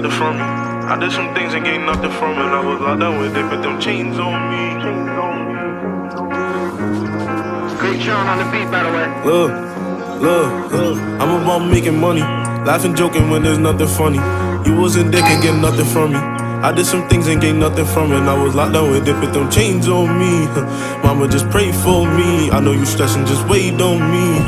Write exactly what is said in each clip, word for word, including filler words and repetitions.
nothing from you. I did some things and gained nothing from it. I was all done with it, but them chains on me. Great Sean on the beat, by the way. Look, look, look, I'm about making money. Laughing, joking when there's nothing funny. You wasn't dick and get nothing from me. I did some things and gained nothing from it. I was locked down with it, but them chains on me. Mama, just pray for me. I know you stressing, just wait on me.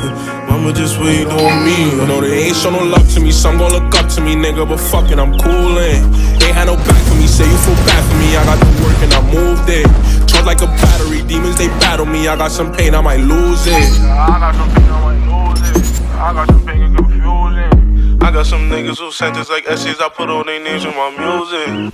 Mama, just wait on me. I know they ain't show no love to me, some gon' look up to me, nigga. But fuck it, I'm coolin'. Ain't had no back for me, say you feel bad for me. I got to work and I moved it. Talk like a battery, demons they battle me. I got some pain, I might lose it. I got some pain, I might lose it. I got some pain, and confusing. I got some niggas who sentences like essays. I put on their names in my music.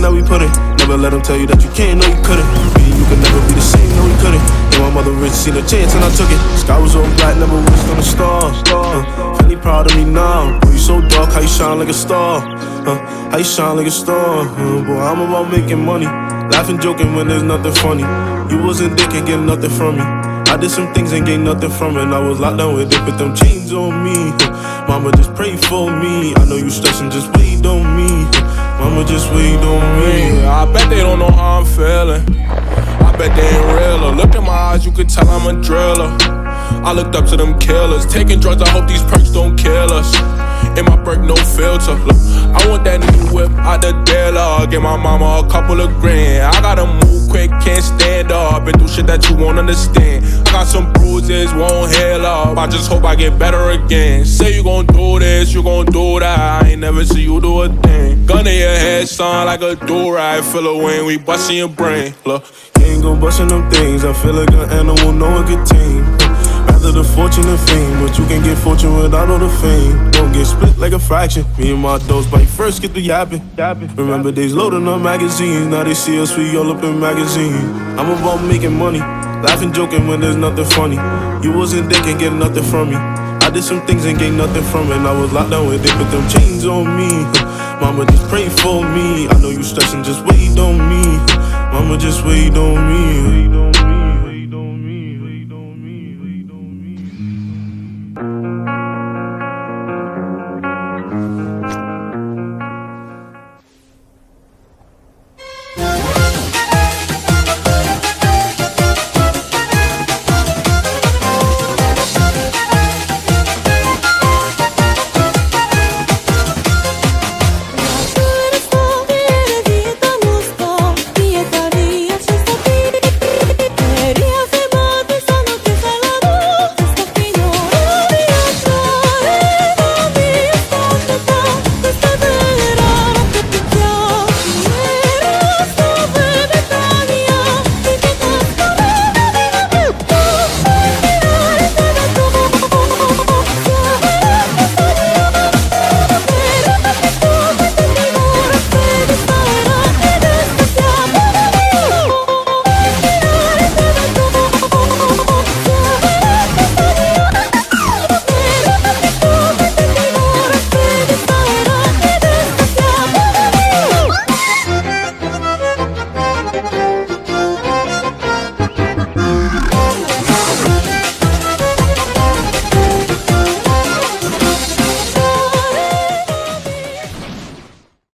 Now we put it. Never let them tell you that you can't, no you couldn't. Me and you could never be the same, no you couldn't. Know my mother rich, seen a chance and I took it. Sky was all black, never wished on a star. uh, Finally proud of me now. Boy, you so dark, how you shine like a star. uh, How you shine like a star. uh, Boy, I'm about making money. Laughing, joking when there's nothing funny. You wasn't dick and get nothing from me. I did some things and gained nothing from it. I was locked down with it, but them chains on me. Mama, just pray for me. I know you stressing, just wait on me. Mama, just wait on me. I bet they don't know how I'm feeling. I bet they ain't realer. Look in my eyes, you could tell I'm a driller. I looked up to them killers. Taking drugs, I hope these perks don't kill us. In my perk, no filter. Look, I want that new whip out the dealer. Give my mama a couple of grand. I gotta move quick, can't stand up. Been through shit that you won't understand. I got some bruises, won't heal up. I just hope I get better again. Say you gon' do this, you gon' do that. I ain't never see you do a thing. Gun in your head, son, like a do-rag. Feel a win, we bustin' your brain. Look, you ain't gon' bustin' them things. I feel like an animal, no one can tame. Rather the fortune and fame, but you can get fortune without all the fame. Don't get split like a fraction. Me and my dogs bite first, get the yapping. Remember days loading up magazines, now they see us, we all up in magazines. I'm about making money, laughing, joking when there's nothing funny. You wasn't dick and get nothing from me. I did some things and gained nothing from it. I was locked down with it, put them chains on me. Mama, just pray for me. I know you stressing, just wait on me. Mama, just wait on me.